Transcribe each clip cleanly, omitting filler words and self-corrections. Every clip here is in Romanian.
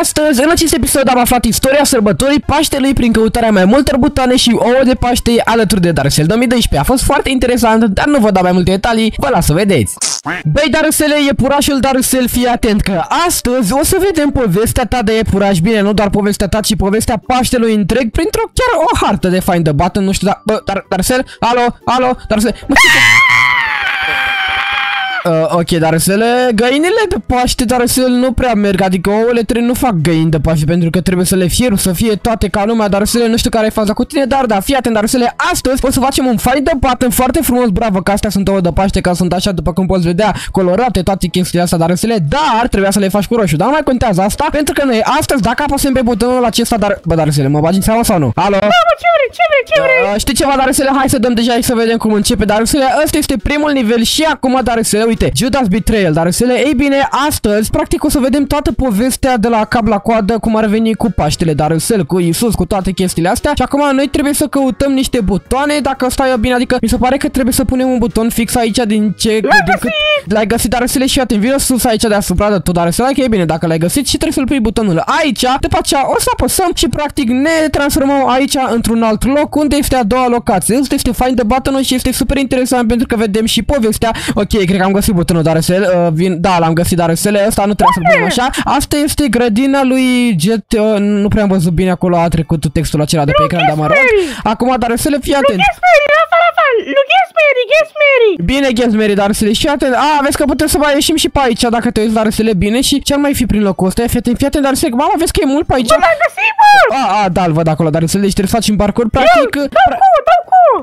Astăzi, în acest episod am aflat istoria sărbătorii Paștelui prin căutarea mai multor butoane și ouă de Paște alături de Dariusel2012. A fost foarte interesant, dar nu vă dau mai multe detalii, vă las să vedeți. Băi Dariusele, iepurașul Dariusel, fii atent că astăzi o să vedem povestea ta de iepuraș. Bine, nu doar povestea ta, ci povestea Paștelui întreg printr-o chiar o hartă de Find the Button, nu știu, dar Dariusel, alo, alo, Dariusel, mă știu ok, Dariusele, găinile de Paște, Dariusel, nu prea merg, adică ouăle nu fac găini de Paște pentru că trebuie să le fieru, să fie toate ca lumea, Dariusele, nu știu care e faza cu tine, dar da, fii atent, Dariusele, astăzi o să facem un Find the Button foarte frumos, bravo, că astea sunt ouă de Paște, ca sunt așa, după cum poți vedea, colorate, toate chestiile astea, Dariusele, dar trebuia să le faci cu roșu, dar nu mai contează asta, pentru că noi astăzi, dacă apăsăm pe butonul acesta, dar, bă, Dariusele, mă bagi în seama sau nu? Alo? Mamă, ce vrei, ce vrei? Știi ceva, Dariusele, hai să dăm deja și să vedem cum începe, Dariusele, ăsta este primul nivel și acum, Dariusele, uite, Judas Betrayal, Dariusele, ei bine, astăzi, practic, o să vedem toată povestea de la cap la coadă, cum ar veni cu Paștele, Dariusel, cu Iisus, cu toate chestiile astea. Și acum noi trebuie să căutăm niște butoane, dacă stai eu bine, adică mi se pare că trebuie să punem un buton fix aici din ce... L-ai găsit, Dariusele, și atent, vino sus aici deasupra de tot, Dariusele, că e bine, dacă l-ai găsit și trebuie să-l pui butonul aici, după aceea o să apăsăm și practic ne transformăm aici într-un alt loc, unde este a doua locație. Asta este Find the Button și este super interesant pentru că vedem și povestea. Ok, cred că am găsit butonul, Dariusel, da, l-am găsit, Dariusel, ăsta nu trebuie să-l punem așa. Asta este grădina lui Jet, nu prea am văzut bine acolo, a trecut textul acela de pe ecran, dar mă rog. Acum, Dariusel, fii atent. Bine, Ghezmeri, Dariusele, și atent, vezi că putem să mai ieșim și pe aici, dacă te uiți, Dariusele, bine, și ce-ar mai fi prin locul ăsta, fii atent, Dariusele, mama, vezi că e mult pe aici. Mă, da, îl văd acolo, Dariusele, deci trebuie să facem parcurs, practic.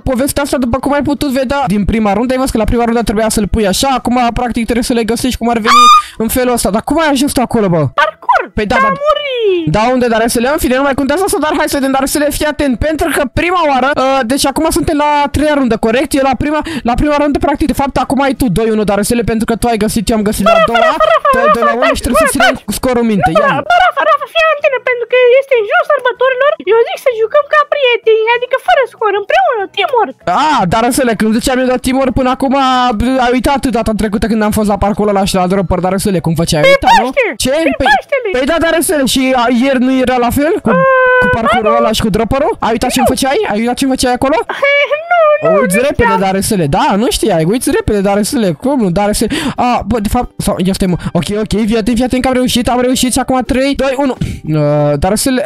Povestea asta, după cum ai putut vedea din prima rundă, ai văzut că la prima rundă trebuia să-l pui așa, acum practic trebuie să le găsești cum ar veni în felul ăsta. Dar cum ai ajuns acolo, bă? Parcurs! Păi da, da, da, unde, Dariusele? În fine, nu mai contează asta, dar hai să vedem, Dariusele, fii atent, pentru că prima oară, deci acum suntem la a treia rundă, corect? E la prima rundă, practic, de fapt, acum ai tu 2-1, Dariusele, pentru că tu ai găsit, eu am găsit la a doua, 2-1 și trebuie să ținem scorul minte. Rafa, fii atent, pentru că este în jurul sărbătorilor, eu zic să jucăm ca prieteni, adică fără scor, împreună. Timor. Dariusele, când ziceam eu de Timor până acum, ai uitat data trecută când am fost la parcul ăla și la dropper, Dariusele, cum făceai? Ai uitat, nu? Ce? Păi da, Dariusele, și ieri nu era la fel? Cu parcurul ăla și cu dropperul? Ai uitat ce-mi făceai? Ai uitat ce-mi făceai acolo? Nu, uiți repede, Dariusele, da, nu știai, uiți repede, Dariusele, cum nu, Dariusele. Bă, de fapt, sau, ia stai, mă, ok, fii atent că am reușit și acum 3, 2, 1. Dariusele,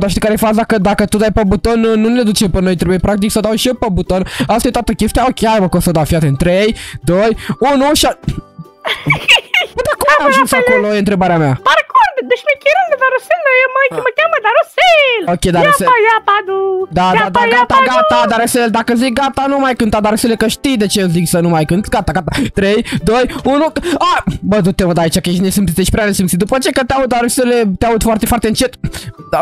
dar știi care e faza? Că dacă tu dai pe buton, nu ne duce pe noi, trebuie practic să dau și pe buton. Asta e toată chestia, ok, hai mă că o să dau, fii atent, 3, 2, 1 și... Bă, dar cum ai ajuns acolo, e întrebarea mea? Parcurs, deci mecherul de Dariusel, mă cheamă Dariusel. Ok, Dariusel. Da, gata, Dariusel, dacă zic gata, nu mai cânta, Dariusel, că știi de ce zic să nu mai cânt. Gata, 3, 2, 1, bă, du-te, mă, da aici, că ești nesimțit, ești prea nesimțit. După ce că te aud, Dariusel, te aud foarte, foarte încet.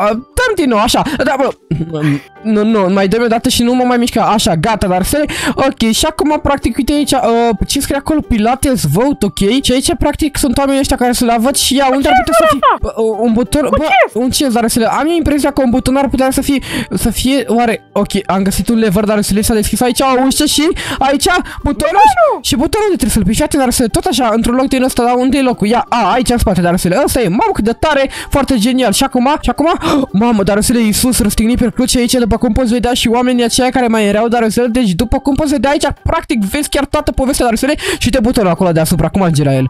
Dă-mi din nou, așa, da, bă. Nu, mai dă-mi o dată și nu mă mai mișca. Așa, gata, Dariusel. Ok, și acum, practic, uite aici, ce scrie acolo? Pilates Vault, ok. Și aici, practic, sunt oamenii ăștia care să le văd și ia, unde ar putea să fie? Un buton, bă, un ce, Dariusele? Am eu impresia că un buton ar putea să fie, oare, ok, am găsit un lever, Dariusele, s-a deschis aici o ușă și aici butonul și butonul de trebuie să-l pișate, Dariusele, tot așa, într-un loc din ăsta, dar unde e locul? Ia, aici în spate, Dariusele, ăsta e, mamă, cât de tare, foarte genial. Și acum, mamă, Dariusele, Iisus răstignit pe cruce aici, după cum poți vedea și oamenii aceia care mai erau, Dariusele, deci după cum poți vedea aici, practic, vezi chiar toată povestea, Dariusele, și te butonul acolo deasupra, cum ajunge la el?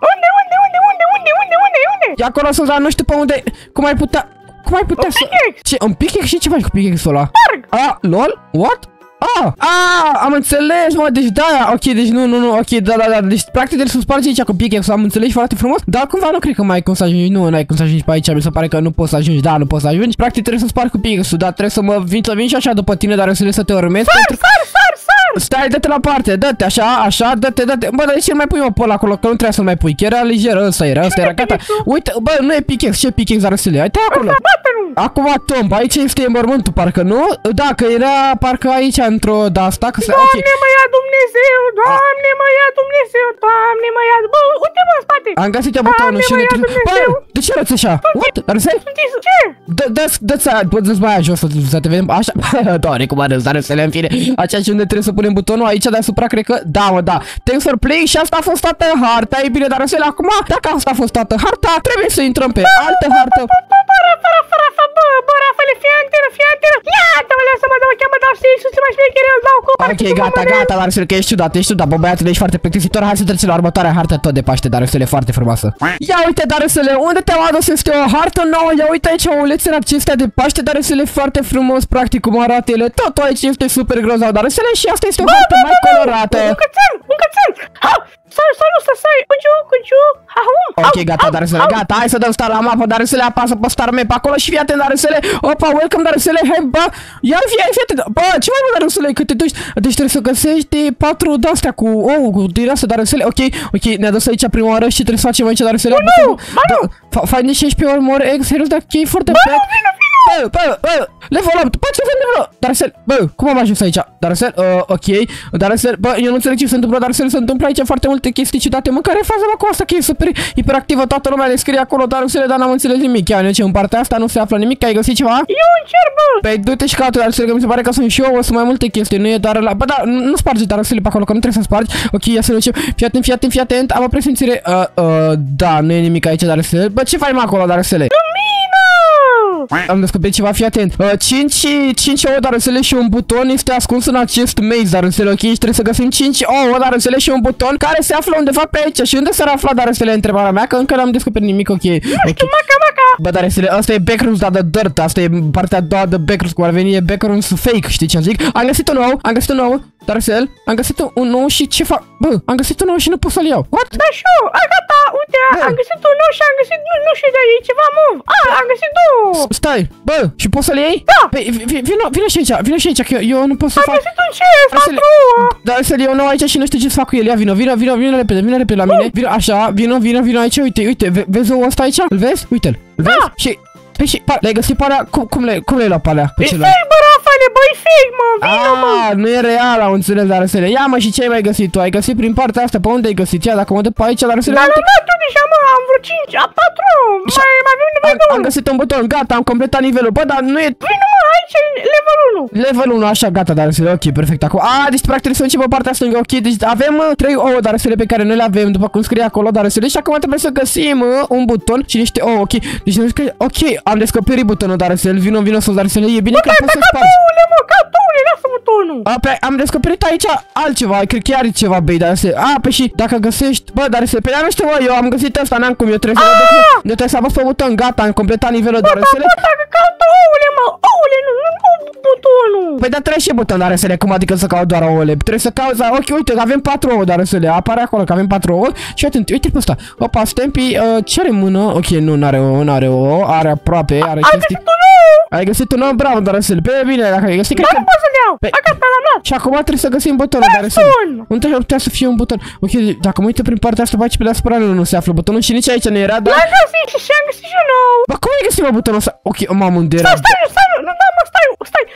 E acolo sunt, dar nu știu pe unde. Cum ai putea să... Ce? Un pickax? Și ce faci cu pickaxul ăla? Lol? What? Am înțeles, mă, deci da, ok, deci nu, ok, da, deci practic trebuie să spargi aici cu pickaxe, am înțeles foarte frumos, dar cumva nu cred că mai ai cum să ajungi, nu ai cum să ajungi pe aici, mi se pare că nu poți să ajungi, da, nu poți să ajungi, practic trebuie să spargi cu pickaxe-ul, dar trebuie să vin și așa după tine, dar eu să te urmez, sar! Stai, dă-te la parte, dă-te, așa, dă-te, bă, dar de ce nu mai pui, mă, pol acolo, că nu trebuia să-l mai pui, că era liger, ăsta era, gata, uite, bă, nu e pickaxe, ce pickaxe, Dariusele, uite acolo. Acum tomb, aici este mormântul, parcă nu? Da, că era parcă aici într-o de-asta, că se... Doamne, okay. Mă ia Dumnezeu, Doamne, mă ia Dumnezeu, Doamne, mă ia... Bă, uite-mă în spate! Am găsit eu butonul și... Bă, de ce arăți așa? What? Dariusele? Ce? Dă-ți mai aia jos să te vedem, așa... Doamne, cum arăți, Dariusele, în fine. Aceea și unde trebuie să punem butonul, aici deasupra, cred că... Da, mă, da. Thanks for playing și asta a fost toată harta, e bine, Dariusele, acum, dacă asta a fost toată harta, trebuie să intrăm pe altă hartă. Ok, gata, gata, Dariusel, că ești ciudat, bă, băiatul, ești foarte plictisitor. Hai să trecem la următoarea hartă, tot de Paște, Dariusel, e foarte frumoasă. Ia uite, Dariusel, unde te-am adus? Este o hartă nouă, ia uite aici oulețele acestea de Paște, Dariusel, foarte frumos, practic, cum arată ele. Tot aici este super grozav, Dariusel, și asta este o hartă mai colorată. Un cățel, un cățel! Ok, gata, Dariusel, gata, hai să dăm star la mapă, Dariusel, apasă pe star map acolo și fii atent, Dariusel, opa, welcome, Dariusel, hai, bă, ia, fii atent, bă, ce mai mult, Dariusel, că te duci, deci trebuie să găsești 4 de-astea cu, oh, cu din asta, Dariusel, ok, ok, ne-a dus aici prima oară și trebuie să facem aici, Dariusel, Find the 16 or more eggs, serios, dar e foarte bad. Bă, level up, bă, ce se întâmplă? Dariusel, bă, cum am ajuns aici? Dariusel, ok, Dariusel, bă, eu nu înțeleg ce se întâmplă, Dariusel, se întâmplă aici foarte multe chestii ciudate, mă, care faza mă cu asta, că e super hiperactivă, toată lumea le scrie acolo, Dariusel, dar n-am înțeles nimic, ia, în partea asta nu se află nimic, ai găsit ceva? Eu încerc, bă! Păi, du-te și caută, Dariusel, că mi se pare că sunt și eu, sunt mai multe chestii, nu e doar la... Bă, da, nu sparge, Dariusel, pe acolo, că nu trebuie să spargi, ok, ia să ducem, fii atent, fii atent, fii atent, am o presimțire, da, nu e nimic aici, Dariusel, bă, ce faci mai acolo, Dariusel? Am descoperit ceva, fii atent. 5 ouă, Dariusel, și un buton este ascuns în acest maze, Dariusel, ok? Și trebuie să găsim 5 ouă, Dariusel, și un buton care se află undeva pe aici. Și unde s-ar afla, Dariusel, întrebarea mea, că încă n-am descoperit nimic, ok? Nu știu, maca. Bă, Dariusel, asta e backrooms, da, de dirt, asta e partea a doua de backrooms, cum ar veni, e backrooms fake, știi ce zic? Am găsit un ou, am găsit un ou, Dariusel, am găsit un nou și ce fac? Bă, am găsit un nou și nu pot să-l iau. What? Da, și eu, gata, uite, am găsit un nou și am găsit, nu știu, dar e ceva mov. Am găsit două. Stai, bă, și poți să-l iei? Da! Păi, vino și aici, vino și aici, că eu nu pot să fac... Am găsit un chef, dar să-l iau nou aici și nu știu ce să fac cu el, ia, vino repede, la mine. Vino, așa, vino aici, uite, vezi ouă ăsta aici? Îl vezi? Uite-l, vezi? Și... Păi și le-ai găsit pe alea? Cum le-ai luat pe alea? E fake, bă, Rafale, bă, e fake, mă, vino, mă! Aaa, nu e real, am înțeles, Dariusel. Ia, mă, și ce ai mai găsit tu? Ai găsit prin partea asta, pe unde ai găsit? Ia, dacă mă dă pe aici, Dariusel... Da, da, da, tu deja, mă, am vreo 5, a 4, mai avem nevoie de unul. Am găsit un buton, gata, am completat nivelul, bă, dar nu e... Vino, mă, aici e level 1. Level 1, așa, gata, Dariusel, ok, perfect, acum... Aaa, deci, practic, trebuie să începem partea stângă, ok, deci avem 3 ouă, Dariusel, pe care noi le avem, după cum scrie acolo, Dariusel, și acum trebuie să găsim un buton și niște ouă, ok. Deci, ok, am descoperit butonul, Dariusel, vino sus, Dariusel, e bine că poți să spargi. Lasă butonul. Am descoperit aici altceva, cred că are ceva, băi, Dariusel. Păi și dacă găsești, bă, Dariusel, pe nu știu, bă, eu am găsit asta, n-am cum, eu trebuie să apăs pe buton, gata, am completat nivelul, Dariusel. Dacă caut ouăle, mă, ouăle, nu caut butonul. Păi da, trebuie și buton, Dariusel, cum adică să caut doar ouăle? Trebuie să cauți, ok, uite, avem 4 ouă, Dariusel, apare acolo că avem 4 ouă și atent, uite pe ăsta. Opa, stempi, cere mână, ok, nu, n-are ouă, are aproape, are chestii. Ai găsit un nou, bravo, Dariusel. Bine, bine, dacă ai găsit, cred că... Bă, nu pot să-l iau! Gata, l-am luat! Și acum trebuie să găsim butonul, Dariusel. Nu trebuie putea să fie un buton. Ok, dacă mă uit prin partea asta, bă, și pe deasupra nu se află butonul și nici aici nu era, dar... L-am găsit și am găsit și un nou! Bă, cum ai găsit, mă, butonul ăsta? Ok, mamă, unde era? Stai, nu, mă, stai!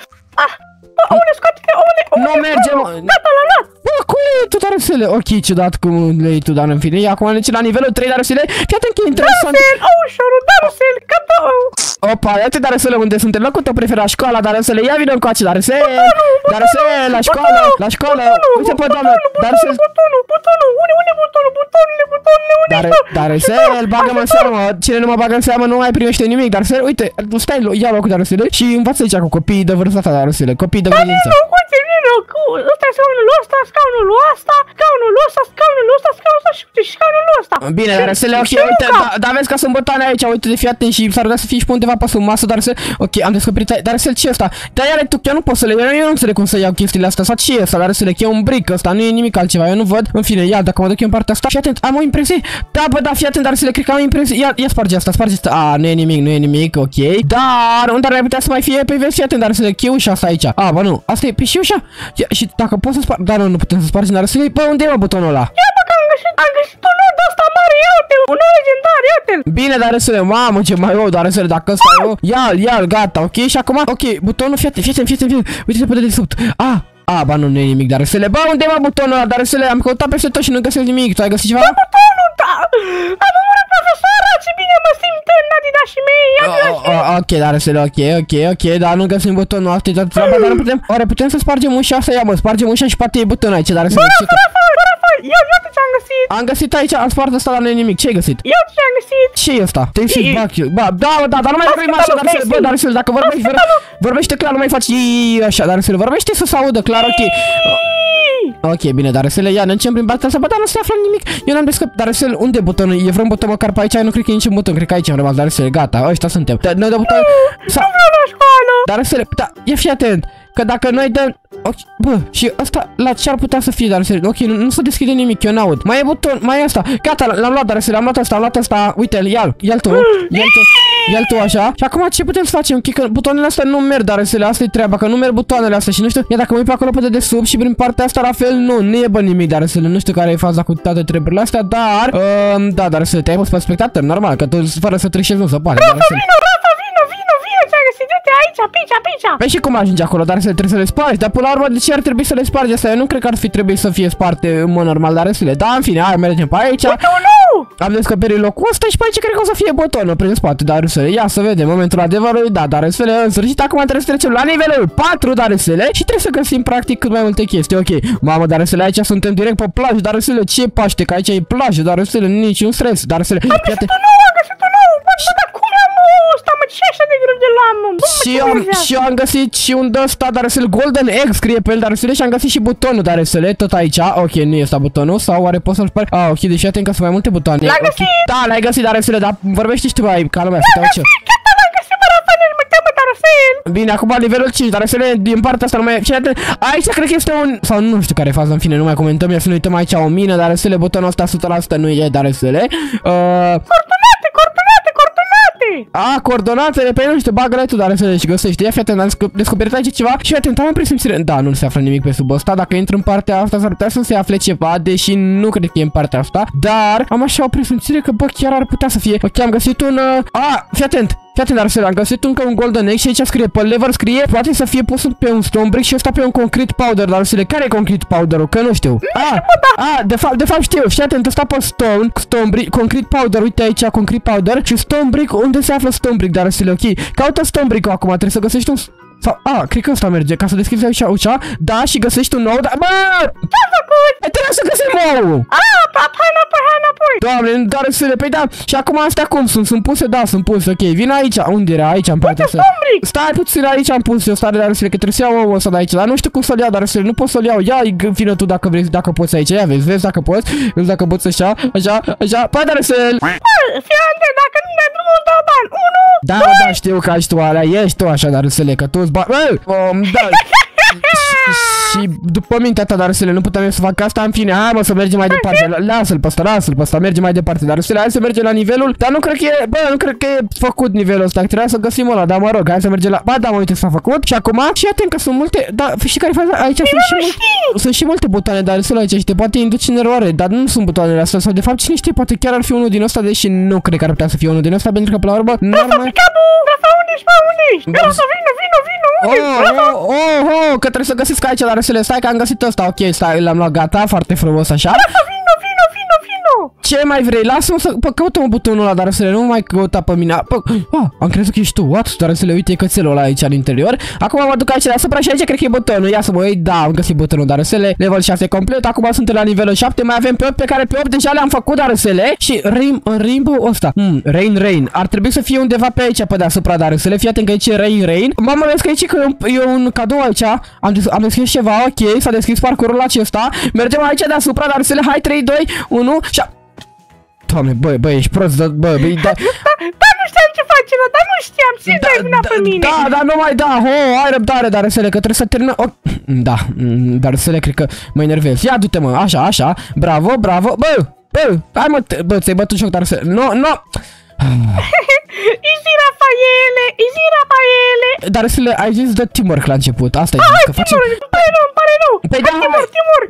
Bă, oule, scoate-te, oule! Nu merge, mă! Gata, l-am luat! Bă, cum e tu, Dariusel? Ok, ciudat cum le iei tu, dar în fine. Acum nici la nivelul 3, Dariusel. Fii atent că e interesant. Opa, iată, Dariusel, unde sunt? În locul tău preferat, școala, Dariusel, ia vino încoace, Dariusel, la școală, uite pe doamnă, Dariusel, butonul, Dariusel, bagă-mă în seamă, cine nu mă bagă în seamă nu mai primește nimic, Dariusel, uite, stai, ia locul, Dariusel, și învață aici cu copiii de vârsta ta, Dariusel, copiii de credință. Ăsta e scaunul ăsta, scaunul ăsta, scaunul ăsta, scaunul ăsta, scaunul ăsta și scaunul ăsta. Bine, Dariusel, ok, uite, dar vezi că sunt butoane aici, uite, de fii atent și s-ar putea să fii și pe undeva pe sub masă, Dariusel. Ok, am descoperit, Dariusel, ce e ăsta? Dar iară tu, chiar nu pot să le iau, eu nu înțeleg cum să iau chestiile astea, sau ce e ăsta, Dariusel, e un brick ăsta, nu e nimic altceva, eu nu văd. În fine, ia, dacă mă duc eu în partea asta, fii atent, am o impresie, da, bă, da, fii atent, Dariusel, cred că am o impresie, ia, sparge asta, nu e nimic, ok, dar unde ar putea să mai fie, pe vezi, fii atent, Dariusel, e ușa asta aici, bă, nu, asta e pe și ușa. Și dacă pot să spargi, dar nu putem să spargem, Dariusel, bă, unde e, mă, butonul ăla? Ia, bă, că am găsit un nou de ăsta mare, iau-te-l, un nou legendar, iau-te-l. Bine, Dariusel, mamă, ce mai eu, Dariusel, dacă ăsta e eu, ia-l, gata, ok, și acum, ok, butonul, fii atent, uite-te pe dedesubt, ba nu, e nimic, Dariusel, bă, unde e, mă, butonul ăla, Dariusel, am căutat peste tot și nu găsesc nimic, tu ai găsit ceva? Bă, butonul, da, am omorât profesoara, ce bine mă simt, nadidașii mei, ok, Dariusel, ok, dar nu găsim butonul, asta e toată treaba, dar nu putem, oare putem să spargem ușa asta, ia, mă, spargem ușa și poate e butonul aici, Dariusel, iată ce-am găsit! Am găsit aici, am spart asta, dar nu e nimic, ce-ai găsit? Eu ce-am găsit! Ce-i ăsta? Te-ai găsit, bă, da, dar nu mai vorbești așa, Dariusel, bă, Dariusel, dacă vorbești... Vorbește clar, nu mai faci așa, Dariusel, vorbește să se audă clar, ok. Ok, bine, Dariusel, ia, ne începem prin partea asta, bă, dar nu se află nimic. Eu n-am descăpat, Dariusel, unde butonul? E vreun buton măcar pe aici? Nu cred că e niciun buton, cred că aici am rămas, Dariusel, gata, ăștia suntem. Noi dăm buton... Sau... Dariusel, da, ia fi atent, că dacă noi dăm... Okay, bă, și asta la ce ar putea să fie, Dariusel? Ok, nu se deschide nimic, eu n-aud. Mai e buton, mai e asta. Gata, l-am luat, Dariusel, am luat asta, am luat asta. Uite-l, ia-l, ia-l tu, așa. Și acum ce putem să facem? Okay, că butoanele astea nu merg, Dariusel, asta e treaba, că nu merg butoanele astea și nu știu. Ia, dacă mă uit pe acolo pe dedesubt și prin partea asta, la fel, nu e, bă, nimic, Dariusel, nu știu care e faza cu toate treburile astea, dar... da, Dariusel, te-ai pus pe spectator, normal, că tu fără să trișezi nu se poate. Aici, păi și cum ajunge acolo, Dariusel, trebuie să le spargi, dar până la urmă de ce ar trebui să le spargi asta? Eu nu cred că ar fi trebuit să fie sparte în mod normal, Dariusel, dar în fine, hai, mergem pe aici. Am descoperit locul ăsta și pe aici cred că o să fie butonul prin spate, Dariusel, ia să vedem momentul adevărului, da, Dariusel, în sfârșit, acum trebuie să trecem la nivelul 4, Dariusel, și trebuie să găsim practic cât mai multe chestii, ok, mamă, Dariusel, aici suntem direct pe plajă, Dariusel, ce paște, că aici e plajă, Dariusel, niciun stres, Dariusel, și eu am găsit și un ăsta, Dariusel, Golden Egg scrie pe el, Dariusel, și am găsit și butonul, Dariusel, tot aici. Ok, nu e ăsta butonul, sau oare poți să-l spari? Ah, ok, deci atent că sunt mai multe butoane. L-ai găsit? Da, l-ai găsit, Dariusel, dar vorbește și tu mai calma, să te uiți. Bine, acum nivelul 5, Dariusel, din partea asta nu mai e. Aici cred că este un... sau nu știu care e faza, în fine, nu mai comentăm, ia să ne uităm aici o mină, Dariusel, butonul ăsta 100% nu e, Dariusel. A, coordonatele, pe nu știu, bagă-le tu, Dariusel, și găsești. Ia, fii atent, am descoperit aici ceva și atent, am presimțire. Da, nu se află nimic pe sub ăsta, dacă intru în partea asta s-ar putea să se afle ceva, deși nu cred că e în partea asta, dar am așa o presimțire că, bă, chiar ar putea să fie. Ok, am găsit un... A, fii atent! Fii atent, Dariusel, am găsit încă un golden egg și aici scrie pe lever, scrie poate să fie pus pe un stone brick și ăsta pe un concrete powder, Dariusel, care e concrete powder-ul? Că nu știu. A, de fapt știu, fii atent, ăsta pe stone brick, concrete powder, uite aici, concrete powder și stone brick, unde se află stone brick, Dariusel, ok, caută stone brick-ul acum, trebuie să găsești un... sau, a, cred că ăsta merge, ca să deschizi aici ușa, da, și găsești un nou, da, bă! Ce-am făcut? Trebuie să găsim nou! A, hai înapoi! Doamne, Dariusel, păi da, și acum astea cum sunt? Sunt puse? Da, sunt puse, ok, vin aici, unde era? Aici am pus să... Stai puțin, aici am pus eu, stare, Dariusel, că trebuie să iau ouă ăsta de aici, dar nu știu cum să-l iau, Dariusel, nu pot să-l iau, ia, vină tu dacă vrei, dacă poți aici, ia, vezi dacă poți, vezi dacă poți așa, păi, Dariusel! Dacă nu ne drumul, dau bani, 1! Da, știu că ești tu alea, ești tu așa, Dariusel, că tu da. Și după mintea ta, Dariusel, nu putem eu să fac asta, în fine, hai, mă, să mergem mai departe, lasă-l pe ăsta, mergem mai departe, Dariusel, hai să mergem la nivelul, dar nu cred că e, bă, nu cred că e făcut nivelul ăsta, trebuie să găsim ăla, dar mă rog, hai să mergem la, ba, da, mă, uite, s-a făcut, și acum, și atent că sunt multe, da, știi care faza, aici sunt și multe butoane, Dariusel, aici, și te poate induce în eroare, dar nu sunt butoanele astea, sau de fapt, cine știe, poate chiar ar fi unul din ăsta, deși nu cred că ar putea să fie unul din ăsta, pentru că, până la urmă, Oh, că trebuie să găsiți ca aici, Dariusel, stai că am găsit ăsta, ok, stai, l-am luat, gata, foarte frumos, așa. Vino! Ce mai vrei? Lasă-mă să... Pă, căută-mă butonul ăla, Dariusel, nu mai căuta pe mine. Pă, am crezut că ești tu, what? Dariusel, uite cățelul ăla aici în interior. Acum mă duc aici deasupra și aici cred că e butonul, ia să mă uit, da, am găsit butonul, Dariusel, level 6 complet, acum suntem la nivelul 7, mai avem pe 8 pe care pe 8 deja le-am făcut, Dariusel, și rainbow ăsta. Rain, ar trebui să fie undeva pe aici, pe deasupra, Dariusel, fii atent că aici e rain. Mamă, vezi că aici e un cadou aici, am deschis ceva, ok, s-a deschis parcurul acesta, mergem aici deasupra, Dariusel, hai, 3, 2, 1, și... Doamne, băi, ești prost, băi, da... Dar nu știam ce face, dar nu știam, ce dai mâna pe mine? Da, nu mai da, ai răbdare, Dariusel, că trebuie să termină... Da, Dariusel, cred că mă enervez. Ia, du-te, mă, așa, bravo, hai, mă, ți-ai bătut joc, Dariusel, no... Easy, Rafaele! Dariusel, ai zis de Timur la început, asta e zis, că facem...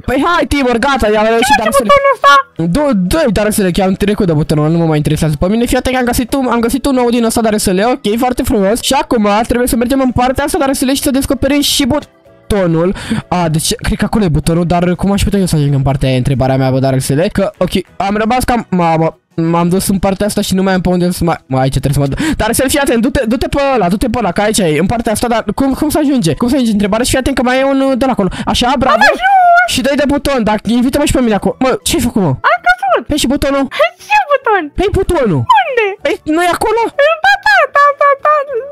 Păi hai, Timur, gata, i-am reușit, Dariusel. Dă-i, Dariusel, că am trecut de butonul ăla, nu mă mai interesează pe mine. Fii atent că am găsit un nou din ăsta, Dariusel, ok, foarte frumos. Și acum trebuie să mergem în partea asta, Dariusel, și să descoperim și butonul. A, deci, cred că acolo e butonul, dar cum aș putea eu să ajung în partea aia, întrebarea mea, bă, Dariusel, că, ok, am rămas cam... Mamă, m-am dus în partea asta și nu mai am pe unde să mai... Aici trebuie să mă duc. Dariusel, fii atent, du-te pe ăla, că aici e, în partea asta, dar cum se ajunge? Cum se ajunge întrebarea și fii atent că mai e un de la acolo. Așa, bravo! Și dai de buton, dacă invită-mă și pe mine acolo. Mă, ce-ai făcut, mă? Am căzut! Păi și butonul? Ce buton? Păi butonul! Unde? Păi, nu e acolo?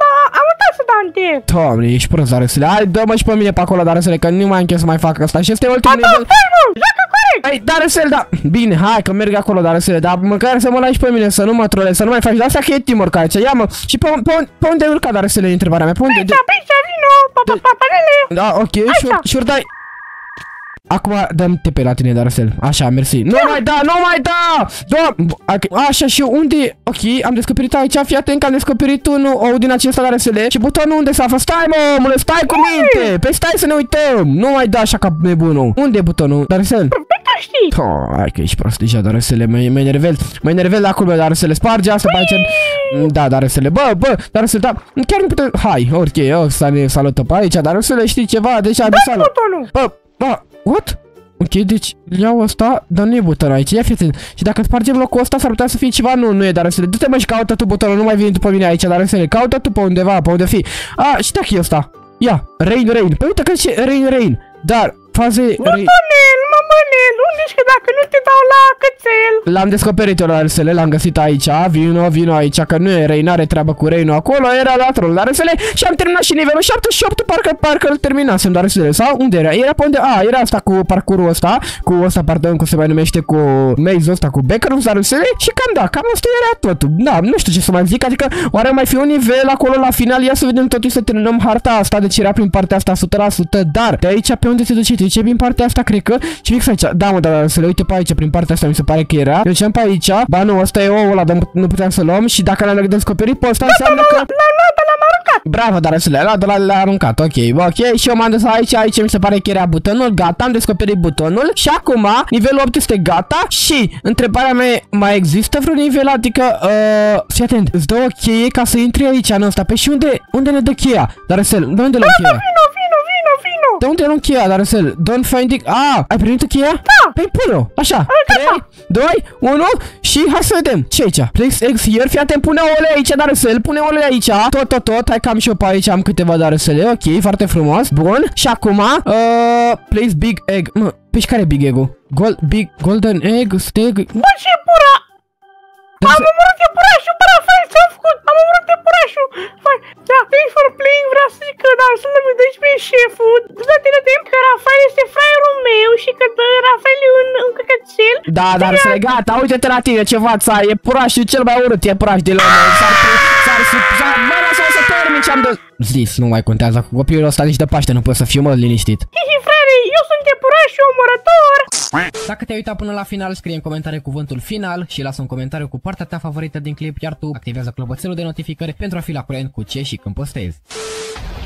Da, am uitat să dau în tine. Doamne, ești prânz, Dariusele. Hai, dă-mă și pe mine pe acolo, Dariusele, că nu mai închem să mai fac asta. Și este ultimul nivel. Hai, Dariusele, da. Bine, hai că merg acolo, Dariusele, dar măcar să mă lași pe mine, să nu mă trolezi, să nu mai faci de asta că e Timor care ce ia, mă. Și pe unde urca, Dariusele, e întrebarea mea. Pe unde? Da, ok, și dai. Acum dăm TP la tine, Dariusel. Așa, mersi. Nu mai da, nu mai da! Așa, și unde? Ok, am descoperit aici, fii atent că am descoperit unul din acesta, Dariusel. Și butonul unde s-a fost? Stai, mă, mule, stai cu minte! Păi stai să ne uităm! Nu mai da așa ca nebunul. Unde e butonul, Dariusel? Hai că ești prost deja, Dariusel, mă enervez la culme, Dariusel, sparge asta, baice. Da, Dariusel, bă, Dariusel, da, chiar nu putem. Hai, ok, o să ne salutăm pe aici, Dariusel, știi ceva, deja am salut. Bă, what? Ok, deci iau asta, dar nu e butonul aici, ia fiți. Și dacă spargem locul ăsta s-ar putea să fie ceva, nu e, Dariusele. Du-te mă și caută tu butonul, nu mai vine tu pe mine aici, Dariusele, caută tu pe undeva, pe unde fi. A, și dacă e ăsta, ia, rain, păi uite că e rain, dar faze... Butonel, mămânel, unde-și că dacă nu te dau la cățel? L-am descoperit eu, Dariusele, l-am găsit aici, vino aici, că nu e rain, n-are treabă cu rainul acolo, era la troll, Dariusele, și am terminat și nivelul 78, parcă îl terminasem, Dariusele, sau unde era? Era pe unde, era asta cu parcurul ăsta, pardon, cum se mai numește, cu maze-ul ăsta, cu Backroom, Dariusele, și cam asta era tot, da, nu știu ce să mai zic, adică, oare mai fi un nivel acolo la final, ia să vedem totuși să terminăm harta asta, deci era prin partea asta 100%, dar de aici pe unde se duce? Ce prin partea asta, cred că, și fix aici. Da, mă, dar să le uite pe aici, prin partea asta mi se pare că era. Eu ce-am pe aici, ba nu, asta e ouul ăla, dar nu puteam să luăm și dacă l-am descoperit, poți înseamnă că... l-am aruncat! Bravo, dar să l-am aruncat, ok, și eu m-am dus aici mi se pare că era butonul, gata, am descoperit butonul și acum, nivelul 8 este gata și întrebarea mea e, mai există vreun nivel, adică, fii atent, îți dă o cheie ca să intri aici în ăsta, pe și unde ne dă cheia? Dar să de unde luăm cheia? De unde luăm cheia, Dariusel? Don't find it... ai primit cheia? Da! Păi pune-o! Așa! 3, 2, 1 și hai să vedem! Ce aici? Plex X here, fii atent, pune ouăle aici, Dariusel, pune ouăle aici! Tot, hai că am și eu pe aici, am câteva, Dariusel, ok, foarte frumos, bun, și acum, place big egg, mă, pe și care e big egg-ul? Golden egg, steg... Bă, ce pura! Am omorât eu purașul, Rafael, s-a făcut! Am omorât eu purașul! Da, thanks for playing, vreau să zic că, dar să nu-mi dai și mie șeful. Du-te la timp că Rafael este fraierul meu și că Rafael e un căcățel. Da, dar să gata, uite-te la tine, ce fața, e purașul cel mai urât, e puraș de lume. Mă, lăsa-o să termin ce-am de... Zis, nu mai contează, cu copilul ăsta nici de Paște nu pot să fiu, mă, liniștit. Eu sunt epurașul omorător! Dacă te-ai uitat până la final, scrie în comentarii cuvântul final și lasă un comentariu cu partea ta favorită din clip, iar tu activează clopoțelul de notificări pentru a fi la curent cu ce și când postezi.